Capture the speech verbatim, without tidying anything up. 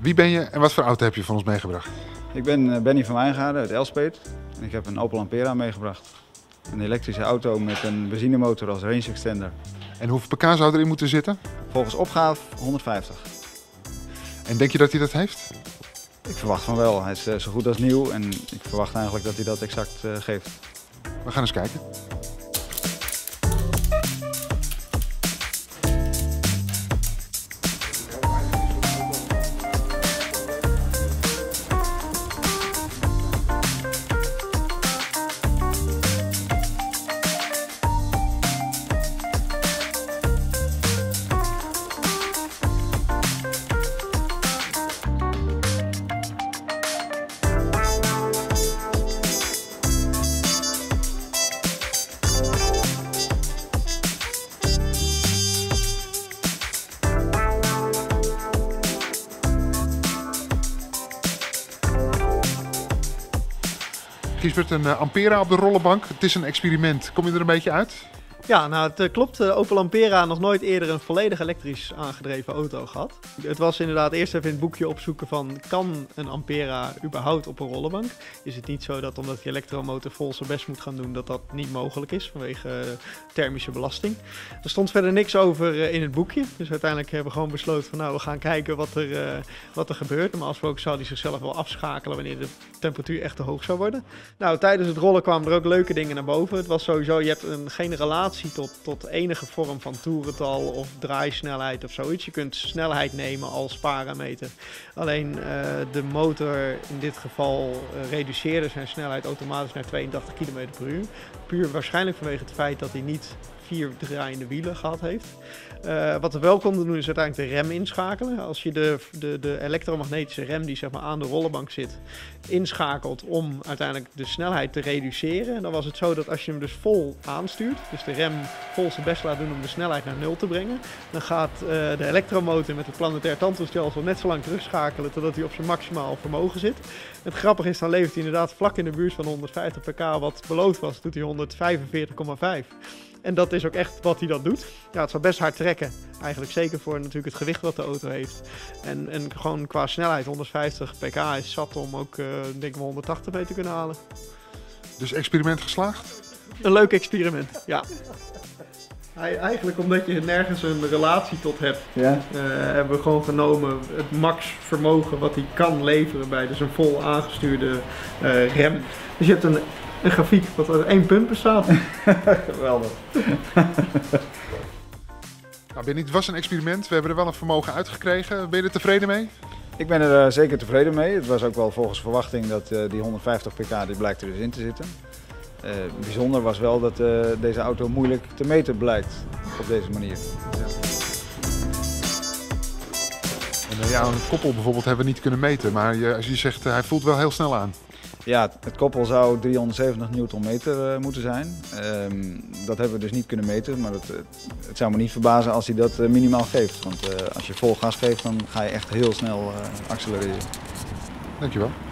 Wie ben je en wat voor auto heb je van ons meegebracht? Ik ben Benny van Wijngaarden uit Elspeet en ik heb een Opel Ampera meegebracht. Een elektrische auto met een benzinemotor als range extender. En hoeveel pk zou erin moeten zitten? Volgens opgave honderdvijftig. En denk je dat hij dat heeft? Ik verwacht van wel. Hij is zo goed als nieuw en ik verwacht eigenlijk dat hij dat exact geeft. We gaan eens kijken. Ghisbert, een Ampera op de rollenbank. Het is een experiment. Kom je er een beetje uit? Ja, nou, het klopt. Opel Ampera nog nooit eerder een volledig elektrisch aangedreven auto gehad. Het was inderdaad eerst even in het boekje opzoeken van, kan een Ampera überhaupt op een rollenbank? Is het niet zo dat omdat die elektromotor vol zijn best moet gaan doen, dat dat niet mogelijk is vanwege thermische belasting? Er stond verder niks over in het boekje. Dus uiteindelijk hebben we gewoon besloten van, nou, we gaan kijken wat er, uh, wat er gebeurt. Maar als we ook zou die zichzelf wel afschakelen wanneer de temperatuur echt te hoog zou worden. Nou, tijdens het rollen kwamen er ook leuke dingen naar boven. Het was sowieso, je hebt een, geen relatie Tot, tot enige vorm van toerental of draaisnelheid of zoiets. Je kunt snelheid nemen als parameter. Alleen uh, de motor in dit geval uh, reduceerde zijn snelheid automatisch naar tweeëntachtig kilometer per uur. Puur waarschijnlijk vanwege het feit dat hij niet vier draaiende wielen gehad heeft. Uh, wat we wel konden doen is uiteindelijk de rem inschakelen. Als je de, de, de elektromagnetische rem die zeg maar aan de rollenbank zit inschakelt om uiteindelijk de snelheid te reduceren, dan was het zo dat als je hem dus vol aanstuurt, dus de rem vol zijn best laat doen om de snelheid naar nul te brengen, dan gaat uh, de elektromotor met het planetair tantoestelsel net zo lang terugschakelen totdat hij op zijn maximaal vermogen zit. Het grappige is, dan levert hij inderdaad vlak in de buurt van honderdvijftig pk wat beloofd was, doet hij honderdvijfenveertig komma vijf. En dat is ook echt wat hij dat doet. Ja, het zou best hard trekken. Eigenlijk zeker voor natuurlijk het gewicht wat de auto heeft. En, en gewoon qua snelheid, honderdvijftig pk is zat om ook uh, denk ik honderdtachtig mee te kunnen halen. Dus experiment geslaagd? Een leuk experiment, ja. Eigenlijk omdat je nergens een relatie tot hebt, ja. uh, hebben we gewoon genomen het max vermogen wat hij kan leveren bij dus een vol aangestuurde uh, rem. Dus je hebt een... Een grafiek wat uit één punt bestaat. Geweldig. Nou, Benny, het was een experiment. We hebben er wel een vermogen uitgekregen. Ben je er tevreden mee? Ik ben er uh, zeker tevreden mee. Het was ook wel volgens verwachting dat uh, die honderdvijftig pk, die blijkt er dus in te zitten. Uh, bijzonder was wel dat uh, deze auto moeilijk te meten blijkt op deze manier. Ja. En, uh, ja, een koppel bijvoorbeeld hebben we niet kunnen meten, maar uh, als je zegt, uh, hij voelt wel heel snel aan. Ja, het koppel zou driehonderdzeventig newtonmeter moeten zijn. Um, dat hebben we dus niet kunnen meten, maar dat, het zou me niet verbazen als hij dat minimaal geeft. Want uh, als je vol gas geeft, dan ga je echt heel snel uh, accelereren. Dankjewel.